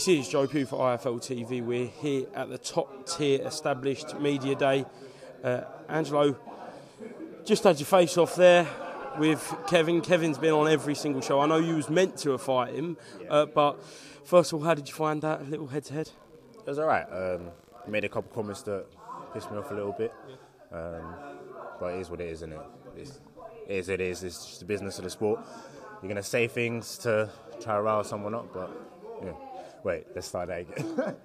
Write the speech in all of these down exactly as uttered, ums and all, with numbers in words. This is Joe Pugh for I F L T V. We're here at the top tier established media day. Uh, Angelo, just had your face off there with Kevin. Kevin's been on every single show. I know you was meant to fight him, yeah. uh, but first of all, how did you find that little head-to-head? It was all right. Um, made a couple comments that pissed me off a little bit, yeah. um, but it is what it is, isn't it? It's, it is what it is. It's just the business of the sport. You're going to say things to try to rile someone up, but yeah. Wait, let's start that again. let's start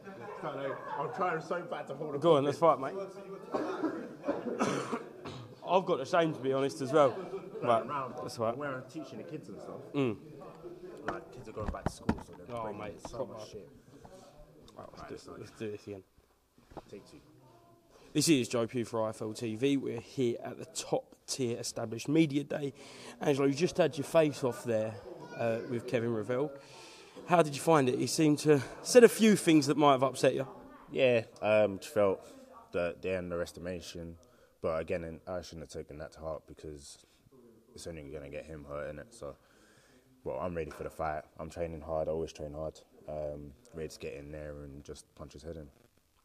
that again. I'm trying so bad to hold a Go on, let's fight, mate. I've got the same, to be honest, as well. Right, around, that's right. Where I'm teaching the kids and stuff. Mm. Like, kids are going back to school, so they're oh, mate, so proper. much shit. Right, let's, right, do, let's do this again. Take two. This is Joe Pugh for I F L T V. We're here at the top tier established media day. Angelo, you just had your face off there uh, with Kevin Revell. How did you find it? He seemed to said a few things that might have upset you. Yeah, I um, just felt that they're underestimation. But again, I shouldn't have taken that to heart because it's only going to get him hurt, innit? So, well, I'm ready for the fight. I'm training hard. I always train hard. Um, ready to get in there and just punch his head in.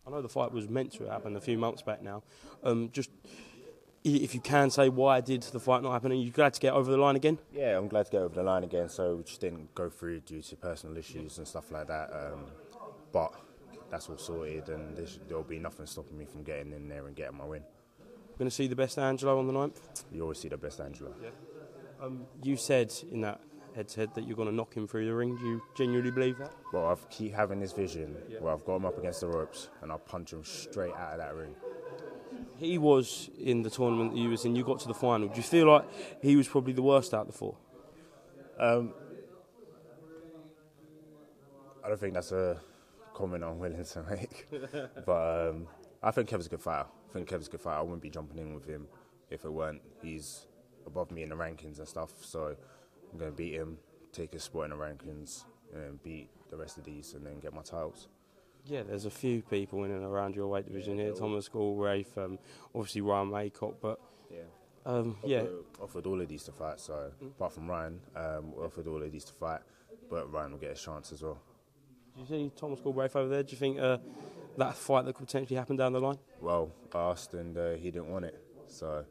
I know the fight was meant to happen a few months back now. Um, just, if you can say why did the fight not happen, are you glad to get over the line again? Yeah, I'm glad to get over the line again, so we just didn't go through due to personal issues and stuff like that. Um, but that's all sorted and there'll be nothing stopping me from getting in there and getting my win. Going to see the best Angelo on the ninth? You always see the best Angelo. Yeah. Um, you said in that head-to-head that you're going to knock him through the ring. Do you genuinely believe that? Well, I keep having this vision yeah. where I've got him up against the ropes and I'll punch him straight out of that ring. He was in the tournament that you was in, you got to the final. Do you feel like he was probably the worst out of the four? Um, I don't think that's a comment I'm willing to make. but um, I think Kevin's a good fighter. I think Kevin's a good fighter. I wouldn't be jumping in with him if it weren't. He's above me in the rankings and stuff, so I'm going to beat him, take his spot in the rankings, and beat the rest of these, and then get my titles. Yeah, there's a few people in and around your weight division yeah, here. Thomas Galbraith, um, obviously Ryan Maycock, but yeah, um, offered, yeah. offered all of these to fight. So mm. apart from Ryan, um, offered all of these to fight, but Ryan will get his chance as well. Do you see Thomas Galbraith over there? Do you think uh, that fight that could potentially happen down the line? Well, I asked and uh, he didn't want it, so.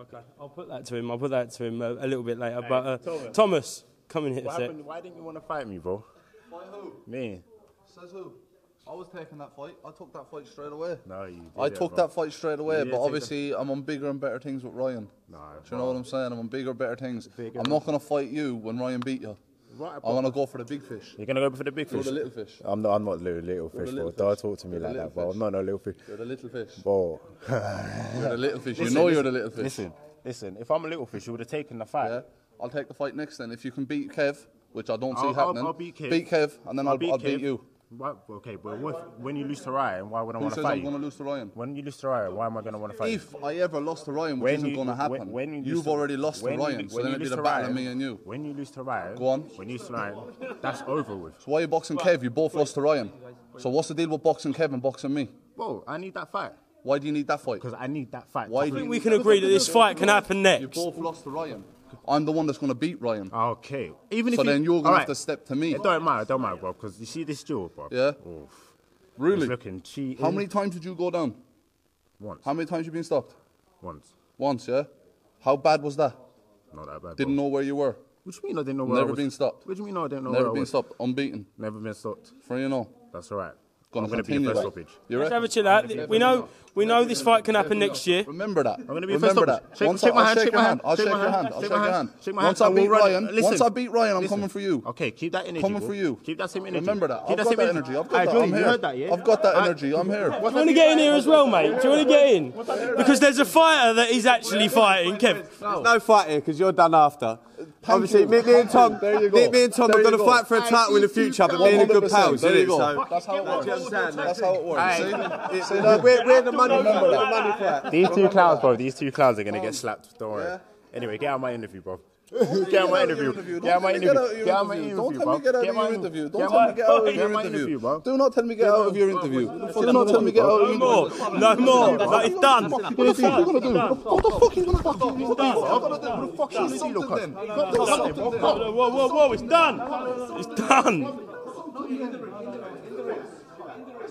Okay, I'll put that to him. I'll put that to him a, a little bit later. Hey, but uh, Thomas. Thomas, come in here. What happened? Why didn't you want to fight me, bro? Fight who? Me. Says who? I was taking that fight. I took that fight straight away. No, you did I it, took bro. that fight straight away, but obviously that. I'm on bigger and better things with Ryan. No, do you know what I'm saying? I'm on bigger and better things. Bigger I'm not going to fight you when Ryan beat you. Right, I want to go for the big fish. You're going to go for the big fish? Or the little fish. I'm not, I'm not little, little fish, little bro. Don't talk to me you're like that, bro. I'm not no little fish. You're the little fish. Bro. You're the little fish. You listen, know listen, you're the little fish. Listen, listen. If I'm a little fish, you would have taken the fight. Yeah. I'll take the fight next then. If you can beat Kev, which I don't I'll, see I'll, happening. I'll beat Kev. Beat Kev, and then I'll, I'll, beat, I'll beat you. What? Okay, but what, when you lose to Ryan, why would I want to fight you? Who says I'm going to lose to Ryan? When you lose to Ryan, why am I going to want to fight if you? If I ever lost to Ryan, which when isn't you, going to happen, when, when you you've to, already lost to Ryan, you, so then it'd be the battle of me and you. When you lose to Ryan, Go on. when you lose to Ryan, that's over with. So why are you boxing Kev? You both lost to Ryan. So what's the deal with boxing Kev and boxing me? Whoa, I need that fight. Why do you need that fight? Because I need that fight. Why I think we can agree that this fight can happen next. You both lost to Ryan. I'm the one that's going to beat Ryan. Okay. Even if so you, then you're going right. to have to step to me. It don't matter, don't matter, bro, because you see this duel, bro. Yeah? Oof. Really? He's looking cheating. How many times did you go down? Once. How many times you been stopped? Once. Once, yeah? How bad was that? Not that bad, Didn't bro. know where you were? What do you mean I didn't know where Never I was? Never been stopped. What do you mean I didn't know Never where I was? Never been stopped. Unbeaten. Never been stopped. three and oh. That's all right. I'm going to be the first stoppage. Let's have a chill out. We know, we know this fight can happen next year. Remember that. I'm going to be first stoppage. Shake, shake my hand. Shake my hand. I'll shake your hand. I'll shake your hand. Once I beat Ryan, once I beat Ryan, I'm coming for you. Okay, keep that energy. Coming for you. Keep that same energy. Remember that. I've got that energy. I've got that. I'm here. I've got that energy. I'm here. Do you want to get in here as well, mate? Do you want to get in? Because there's a fighter that is actually fighting, Kev. There's no fight here because you're done after. Obviously, me, me and Tom, me, me and Tom are going to fight for a title in the future, but being a good pals, isn't it? So that's how it works. That's how it works. See, we're the money fight. These two clowns, bro. These two clowns are going to get slapped. Don't worry. Anyway, get out of my interview, bro. Get out of my interview. Get out of my interview. Get out of my interview. Don't tell me get out of your interview. Don't tell me get out of your interview. Do not tell me get out of your interview. Do not tell me get out of your interview. No more. No more. It's done. What the fuck are you gonna do? What the fuck are you gonna do? What the fuck are you gonna do? Whoa, whoa, whoa! It's done. It's done. no, in the ring, in the ring, in the ring.